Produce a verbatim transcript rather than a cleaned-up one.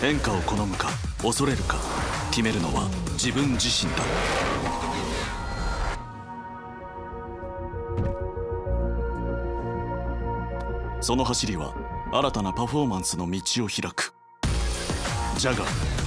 変化を好むか恐れるか決めるのは自分自身だ。その走りは新たなパフォーマンスの道を開く。ジャガー。